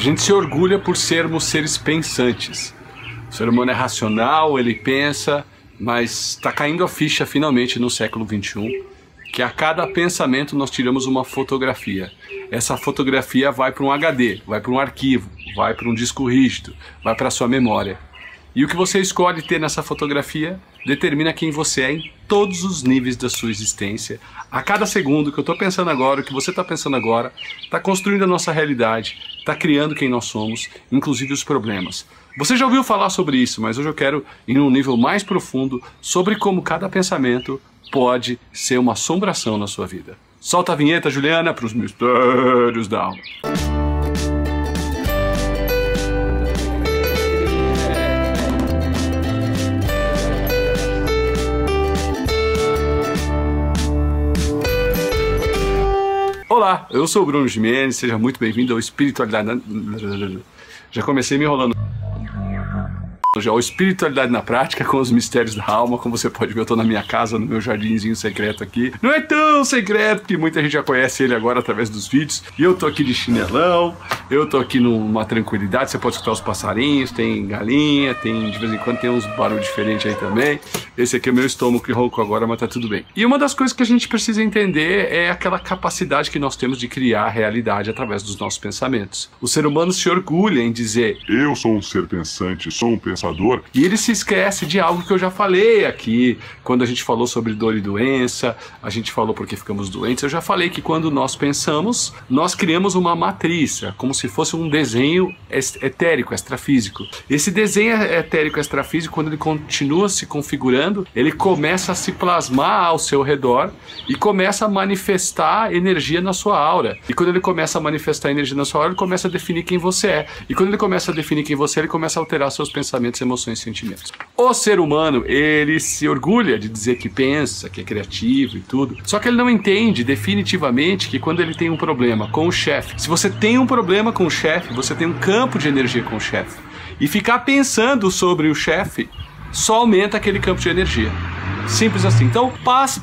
A gente se orgulha por sermos seres pensantes. O ser humano é racional, ele pensa, mas está caindo a ficha finalmente no século XXI, que a cada pensamento nós tiramos uma fotografia. Essa fotografia vai para um HD, vai para um arquivo, vai para um disco rígido, vai para a sua memória. E o que você escolhe ter nessa fotografia determina quem você é em todos os níveis da sua existência. A cada segundo que eu estou pensando agora, o que você está pensando agora, está construindo a nossa realidade, está criando quem nós somos, inclusive os problemas. Você já ouviu falar sobre isso, mas hoje eu quero ir num nível mais profundo sobre como cada pensamento pode ser uma assombração na sua vida. Solta a vinheta, Juliana, para os mistérios da alma. Olá, eu sou o Bruno Gimenes, seja muito bem-vindo ao Espiritualidade... Já comecei me enrolando. Já o Espiritualidade na Prática, com os mistérios da alma. Como você pode ver, eu tô na minha casa, no meu jardinzinho secreto aqui. Não é tão secreto, porque muita gente já conhece ele agora através dos vídeos. E eu tô aqui de chinelão, eu tô aqui numa tranquilidade, você pode escutar os passarinhos, tem galinha, tem de vez em quando tem uns barulhos diferentes aí também. Esse aqui é o meu estômago que ronco agora, mas tá tudo bem. E uma das coisas que a gente precisa entender é aquela capacidade que nós temos de criar a realidade através dos nossos pensamentos. O ser humano se orgulha em dizer: eu sou um ser pensante, sou um pensador. E ele se esquece de algo que eu já falei aqui, quando a gente falou sobre dor e doença, a gente falou porque ficamos doentes. Eu já falei que quando nós pensamos, nós criamos uma matriz, como se fosse um desenho etérico, extrafísico. Esse desenho etérico, extrafísico, quando ele continua se configurando, ele começa a se plasmar ao seu redor e começa a manifestar energia na sua aura. E quando ele começa a manifestar energia na sua aura, ele começa a definir quem você é. E quando ele começa a definir quem você é, ele começa a alterar seus pensamentos, emoções e sentimentos. O ser humano, ele se orgulha de dizer que pensa, que é criativo e tudo, só que ele não entende definitivamente que quando ele tem um problema com o chefe, se você tem um problema com o chefe, você tem um campo de energia com o chefe, e ficar pensando sobre o chefe só aumenta aquele campo de energia. Simples assim. Então,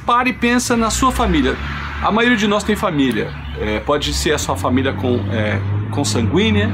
pare e pensa na sua família. A maioria de nós tem família. Pode ser a sua família consanguínea,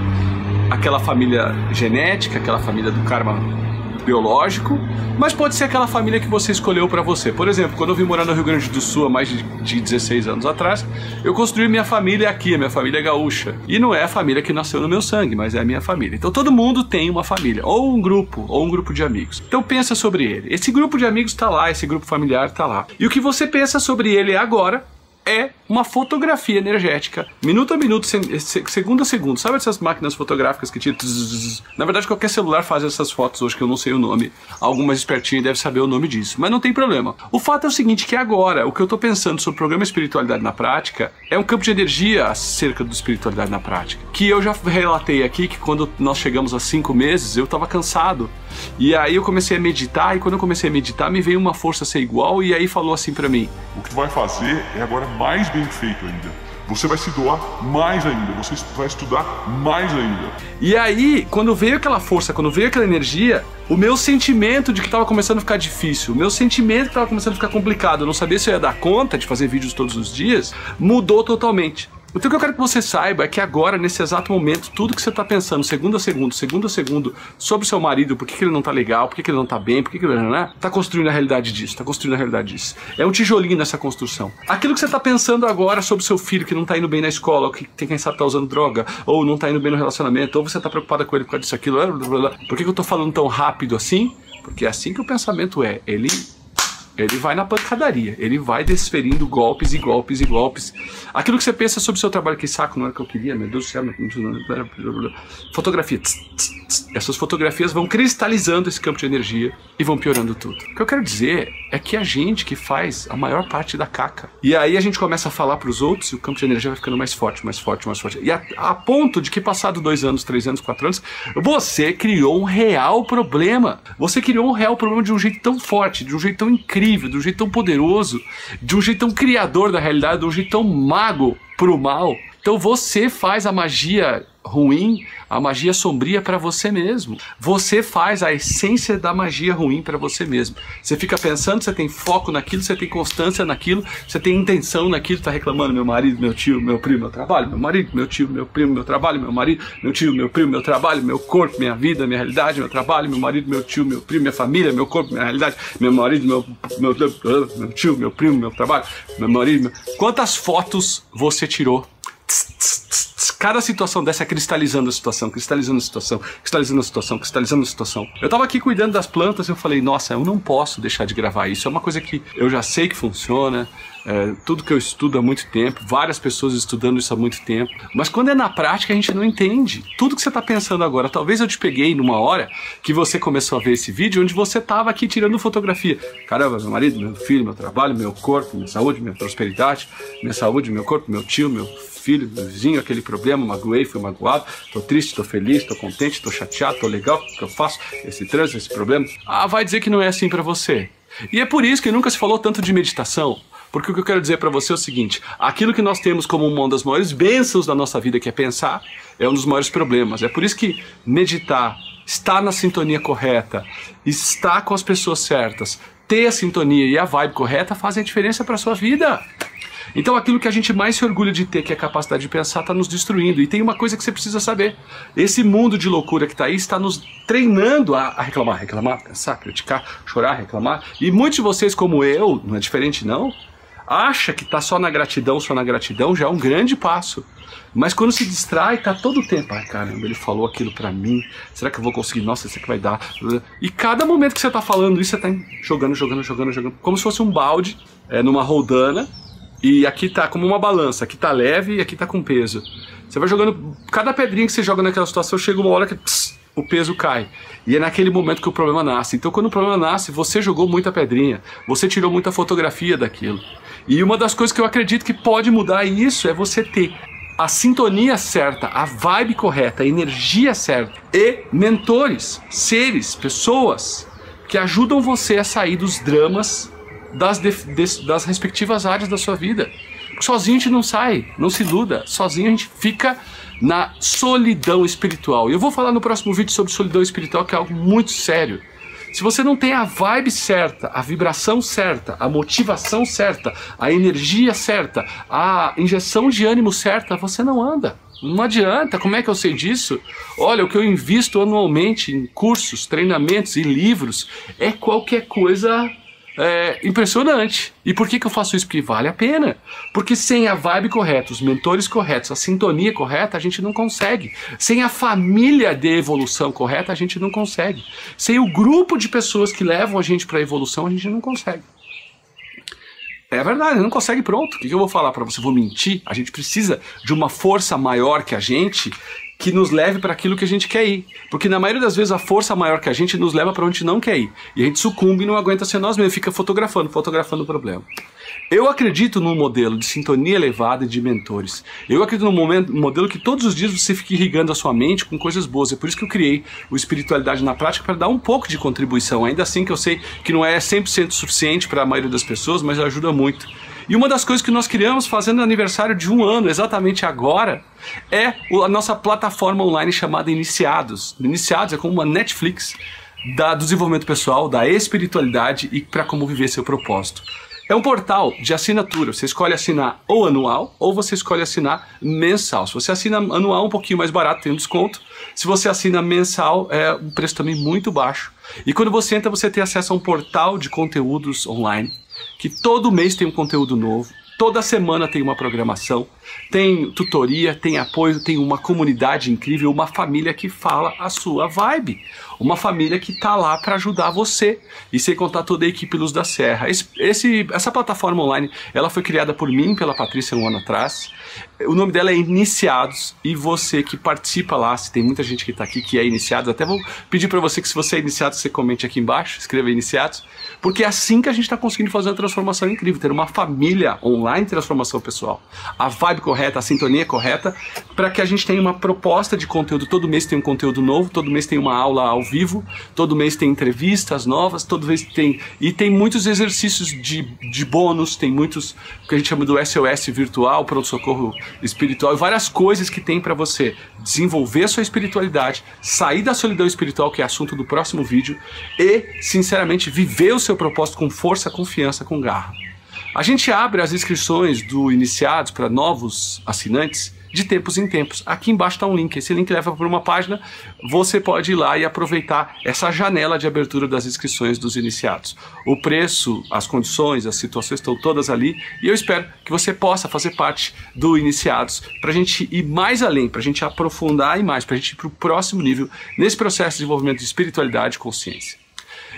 aquela família genética, aquela família do karma biológico, mas pode ser aquela família que você escolheu para você. Por exemplo, quando eu vim morar no Rio Grande do Sul há mais de 16 anos atrás, eu construí minha família aqui, a minha família gaúcha. E não é a família que nasceu no meu sangue, mas é a minha família. Então todo mundo tem uma família, ou um grupo de amigos. Então pensa sobre ele. Esse grupo de amigos tá lá, esse grupo familiar tá lá. E o que você pensa sobre ele agora é uma fotografia energética, minuto a minuto, segundo a segundo. Sabe essas máquinas fotográficas que tinha? Na verdade, qualquer celular faz essas fotos hoje, que eu não sei o nome. Algum mais espertinho deve saber o nome disso, mas não tem problema. O fato é o seguinte, que agora, o que eu tô pensando sobre o programa Espiritualidade na Prática é um campo de energia acerca do Espiritualidade na Prática, que eu já relatei aqui, que quando nós chegamos a 5 meses, eu tava cansado. E aí eu comecei a meditar, e quando eu comecei a meditar, me veio uma força sem igual, e aí falou assim pra mim: o que tu vai fazer é agora mais bem feito ainda. Você vai se doar mais ainda, você vai estudar mais ainda. E aí, quando veio aquela força, quando veio aquela energia, o meu sentimento de que estava começando a ficar difícil, o meu sentimento que estava começando a ficar complicado, eu não sabia se eu ia dar conta de fazer vídeos todos os dias, mudou totalmente. Então, o que eu quero que você saiba é que agora, nesse exato momento, tudo que você está pensando, segundo a segundo, sobre o seu marido, por que ele não tá legal, por que ele não tá bem, por que ele não tá construindo a realidade disso, tá construindo a realidade disso. É um tijolinho nessa construção. Aquilo que você tá pensando agora sobre o seu filho que não tá indo bem na escola, ou que quem sabe tá usando droga, ou não tá indo bem no relacionamento, ou você tá preocupada com ele por causa disso, aquilo, blá, blá, blá. Por que eu tô falando tão rápido assim? Porque é assim que o pensamento é. Ele vai na pancadaria, ele vai desferindo golpes e golpes e golpes. Aquilo que você pensa sobre o seu trabalho, que saco, não era o que eu queria, meu Deus do céu, fotografia. Essas fotografias vão cristalizando esse campo de energia e vão piorando tudo. O que eu quero dizer é que a gente que faz a maior parte da caca. E aí a gente começa a falar pros outros e o campo de energia vai ficando mais forte, mais forte, mais forte. E a ponto de que passado 2 anos, 3 anos, 4 anos, você criou um real problema. Você criou um real problema de um jeito tão forte, de um jeito tão incrível, de um jeito tão poderoso, de um jeito tão criador da realidade, de um jeito tão mago pro mal. Então você faz a magia ruim, a magia sombria para você mesmo. Você faz a essência da magia ruim para você mesmo. Você fica pensando, você tem foco naquilo, você tem constância naquilo, você tem intenção naquilo, tá reclamando, meu marido, meu tio, meu primo, meu trabalho, meu marido, meu tio, meu primo, meu trabalho, meu marido, meu tio, meu primo, meu trabalho, meu corpo, minha vida, minha realidade, meu trabalho, meu marido, meu tio, meu primo, minha família, meu corpo, minha realidade, meu marido, meu tio, meu primo, meu trabalho, meu marido, meu... Quantas fotos você tirou? Cada situação dessa é cristalizando a situação, cristalizando a situação, cristalizando a situação, cristalizando a situação. Eu tava aqui cuidando das plantas e eu falei, nossa, eu não posso deixar de gravar isso. É uma coisa que eu já sei que funciona, tudo que eu estudo há muito tempo, várias pessoas estudando isso há muito tempo. Mas quando é na prática a gente não entende. Tudo que você tá pensando agora, talvez eu te peguei numa hora que você começou a ver esse vídeo onde você tava aqui tirando fotografia. Caramba, meu marido, meu filho, meu trabalho, meu corpo, minha saúde, minha prosperidade, minha saúde, meu corpo, meu tio, meu filho, meu vizinho, aquele problema, magoei, fui magoado, tô triste, tô feliz, tô contente, tô chateado, tô legal, o que eu faço, esse trânsito, esse problema. Ah, vai dizer que não é assim pra você. E é por isso que nunca se falou tanto de meditação. Porque o que eu quero dizer para você é o seguinte, aquilo que nós temos como uma das maiores bênçãos da nossa vida, que é pensar, é um dos maiores problemas. É por isso que meditar, estar na sintonia correta, estar com as pessoas certas, ter a sintonia e a vibe correta fazem a diferença para a sua vida. Então aquilo que a gente mais se orgulha de ter, que é a capacidade de pensar, está nos destruindo. E tem uma coisa que você precisa saber. Esse mundo de loucura que está aí está nos treinando a reclamar, pensar, criticar, chorar, reclamar. E muitos de vocês, como eu, não é diferente não, acha que está só na gratidão já é um grande passo. Mas quando se distrai, tá todo o tempo. Ai, caramba, ele falou aquilo pra mim. Será que eu vou conseguir? Nossa, será que vai dar? E cada momento que você tá falando isso, você tá jogando, jogando. Como se fosse um balde numa roldana. E aqui tá como uma balança. Aqui tá leve e aqui tá com peso. Você vai jogando... Cada pedrinha que você joga naquela situação, chega uma hora que... o peso cai. E é naquele momento que o problema nasce. Então quando o problema nasce, você jogou muita pedrinha, você tirou muita fotografia daquilo. E uma das coisas que eu acredito que pode mudar isso é você ter a sintonia certa, a vibe correta, a energia certa e mentores, seres, pessoas que ajudam você a sair dos dramas das respectivas áreas da sua vida. Sozinho a gente não sai, não se iluda. Sozinho a gente fica na solidão espiritual. E eu vou falar no próximo vídeo sobre solidão espiritual, que é algo muito sério. Se você não tem a vibe certa, a vibração certa, a motivação certa, a energia certa, a injeção de ânimo certa, você não anda. Não adianta, como é que eu sei disso? Olha, o que eu invisto anualmente em cursos, treinamentos e livros é qualquer coisa... é impressionante. E por que que eu faço isso? Porque vale a pena. Porque sem a vibe correta, os mentores corretos, a sintonia correta, a gente não consegue. Sem a família de evolução correta, a gente não consegue. Sem o grupo de pessoas que levam a gente para a evolução, a gente não consegue. É verdade, não consegue, pronto. O que eu vou falar para você? Vou mentir? A gente precisa de uma força maior que a gente que nos leve para aquilo que a gente quer ir. Porque na maioria das vezes a força maior que a gente nos leva para onde a gente não quer ir. E a gente sucumbe e não aguenta ser nós mesmos, fica fotografando, o problema. Eu acredito num modelo de sintonia elevada e de mentores. Eu acredito num modelo que todos os dias você fique irrigando a sua mente com coisas boas. É por isso que eu criei o Espiritualidade na Prática, para dar um pouco de contribuição. Ainda assim que eu sei que não é 100% suficiente para a maioria das pessoas, mas ajuda muito. E uma das coisas que nós criamos fazendo aniversário de um ano, exatamente agora, é a nossa plataforma online chamada Iniciados. Iniciados é como uma Netflix do desenvolvimento pessoal, da espiritualidade e para como viver seu propósito. É um portal de assinatura, você escolhe assinar ou anual, ou você escolhe assinar mensal. Se você assina anual, um pouquinho mais barato, tem um desconto. Se você assina mensal, é um preço também muito baixo. E quando você entra, você tem acesso a um portal de conteúdos online, que todo mês tem um conteúdo novo, toda semana tem uma programação, tem tutoria, tem apoio, tem uma comunidade incrível, uma família que fala a sua vibe, uma família que tá lá para ajudar você, e sem contar toda a equipe Luz da Serra. Essa plataforma online, ela foi criada por mim, pela Patrícia, um ano atrás. O nome dela é Iniciados, e você que participa lá, se tem muita gente que tá aqui que é iniciado, até vou pedir para você que se você é iniciado, você comente aqui embaixo, escreva Iniciados, porque é assim que a gente tá conseguindo fazer uma transformação incrível, ter uma família online, transformação pessoal. A vibe vibe correta, a sintonia correta, para que a gente tenha uma proposta de conteúdo. Todo mês tem um conteúdo novo, todo mês tem uma aula ao vivo, todo mês tem entrevistas novas, todo mês tem... E tem muitos exercícios de bônus, tem muitos que a gente chama do SOS virtual, pronto-socorro espiritual, e várias coisas que tem para você desenvolver a sua espiritualidade, sair da solidão espiritual, que é assunto do próximo vídeo, e, sinceramente, viver o seu propósito com força, confiança, com garra. A gente abre as inscrições do Iniciados para novos assinantes de tempos em tempos. Aqui embaixo está um link. Esse link leva para uma página. Você pode ir lá e aproveitar essa janela de abertura das inscrições dos Iniciados. O preço, as condições, as situações estão todas ali. E eu espero que você possa fazer parte do Iniciados para a gente ir mais além, para a gente aprofundar e mais, para a gente ir para o próximo nível nesse processo de desenvolvimento de espiritualidade e consciência.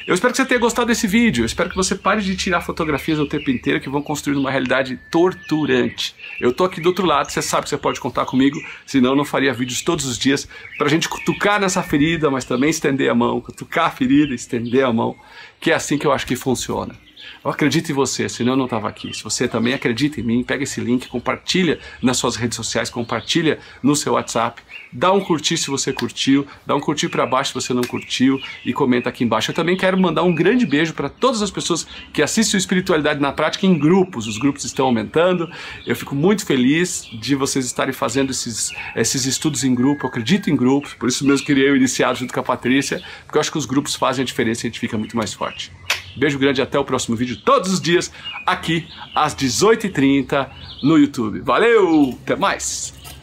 Eu espero que você tenha gostado desse vídeo, eu espero que você pare de tirar fotografias o tempo inteiro que vão construir uma realidade torturante. Eu tô aqui do outro lado, você sabe que você pode contar comigo, senão eu não faria vídeos todos os dias pra gente cutucar nessa ferida, mas também estender a mão, cutucar a ferida, estender a mão, que é assim que eu acho que funciona. Eu acredito em você, senão eu não estava aqui. Se você também acredita em mim, pega esse link, compartilha nas suas redes sociais, compartilha no seu WhatsApp, dá um curtir se você curtiu, dá um curtir para baixo se você não curtiu e comenta aqui embaixo. Eu também quero mandar um grande beijo para todas as pessoas que assistem Espiritualidade na Prática em grupos. Os grupos estão aumentando, eu fico muito feliz de vocês estarem fazendo esses estudos em grupo. Eu acredito em grupos, por isso mesmo queria eu iniciar junto com a Patrícia, porque eu acho que os grupos fazem a diferença e a gente fica muito mais forte. Beijo grande, até o próximo vídeo, todos os dias, aqui, às 18h30, no YouTube. Valeu, até mais!